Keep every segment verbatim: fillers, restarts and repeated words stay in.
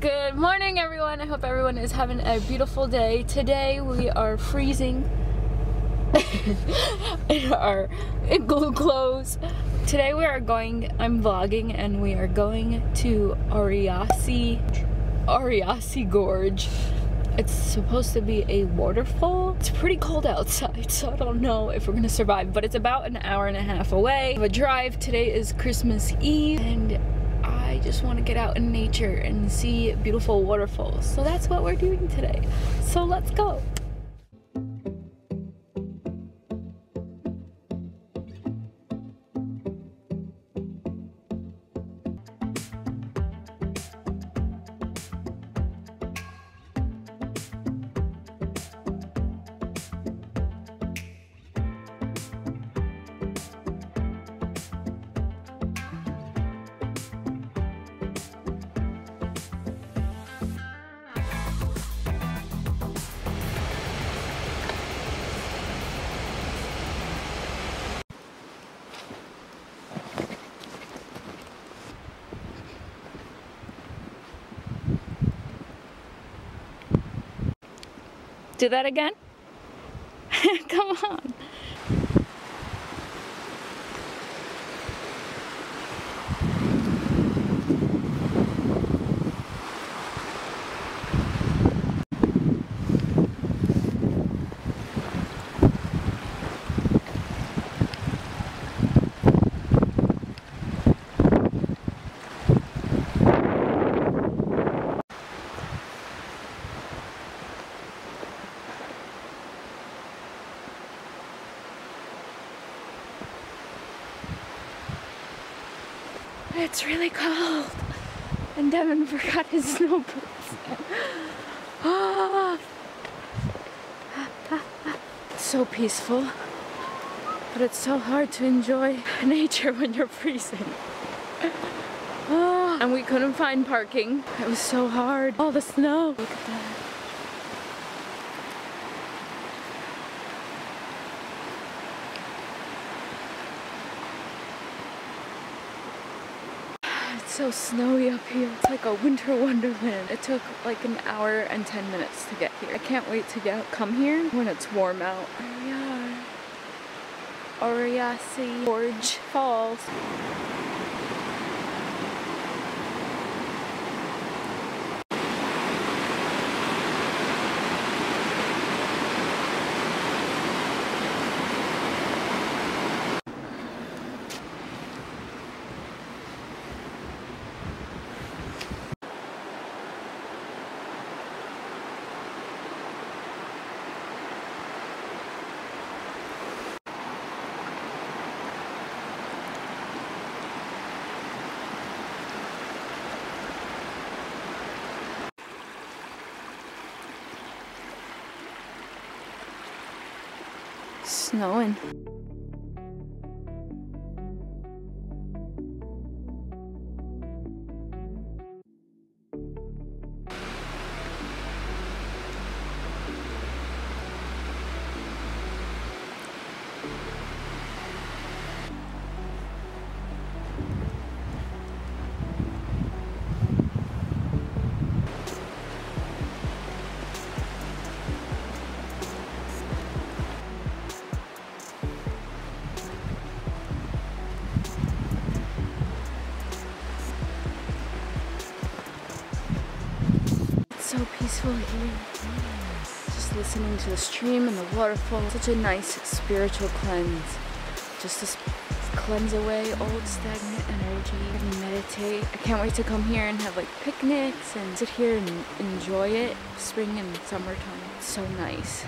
Good morning, everyone. I hope everyone is having a beautiful day. Today we are freezing in our igloo clothes. Today we are going, I'm vlogging, and we are going to Oirase, Oirase Gorge. It's supposed to be a waterfall. It's pretty cold outside, so I don't know if we're gonna survive, but it's about an hour and a half away of a drive. Today is Christmas Eve, and I just wanna get out in nature and see beautiful waterfalls. So that's what we're doing today. So let's go. Do that again? Come on. It's really cold, and Devin forgot his snow boots. Oh. It's so peaceful, but it's so hard to enjoy nature when you're freezing. Oh. And we couldn't find parking. It was so hard. All the snow. Look at that. So snowy up here. It's like a winter wonderland. It took like an hour and ten minutes to get here. I can't wait to get come here when it's warm out. Here we are. Oirase Gorge Falls. Snowing. So peaceful here. Just listening to the stream and the waterfall. Such a nice spiritual cleanse. Just to cleanse away old stagnant energy and meditate. I can't wait to come here and have like picnics and sit here and enjoy it. Spring and summertime. It's so nice.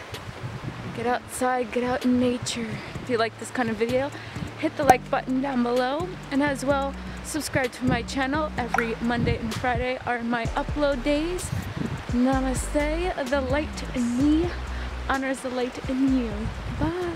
Get outside, get out in nature. If you like this kind of video, hit the like button down below, and as well subscribe to my channel. Every Monday and Friday are my upload days. Namaste, the light in me honors the light in you. Bye.